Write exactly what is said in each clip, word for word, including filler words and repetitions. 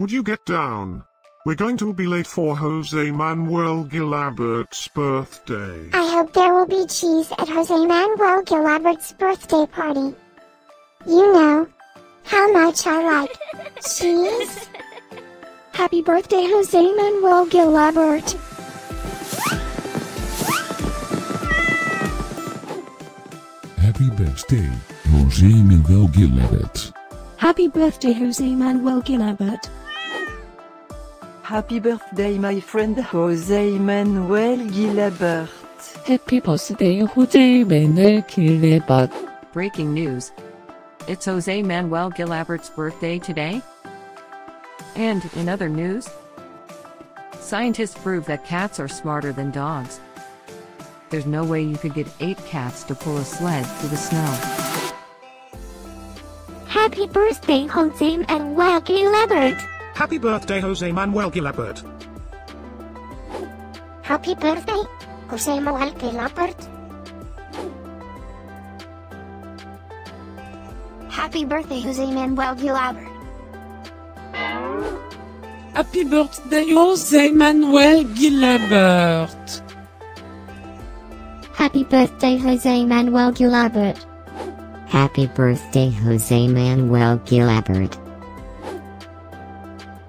Would you get down? We're going to be late for Jose Manuel Gilabert's birthday. I hope there will be cheese at Jose Manuel Gilabert's birthday party. You know how much I like cheese. Happy birthday, Jose Manuel Gilabert. Happy birthday, Jose Manuel Gilabert. Happy birthday, Jose Manuel Gilabert. Happy birthday, my friend Jose Manuel Gilabert. Happy birthday, Jose Manuel Gilabert. Breaking news. It's Jose Manuel Gilabert's birthday today. And in other news, scientists prove that cats are smarter than dogs. There's no way you could get eight cats to pull a sled through the snow. Happy birthday, Jose Manuel Gilabert. Happy birthday, Jose Manuel Gilabert. Happy birthday, Jose Manuel Gilabert. Happy birthday, Jose Manuel Gilabert. Happy birthday, Jose Manuel Gilabert. Happy birthday, Jose Manuel Gilabert. Happy birthday, Jose Manuel Gilabert.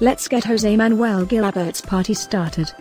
let's get Jose Manuel Gilabert's party started.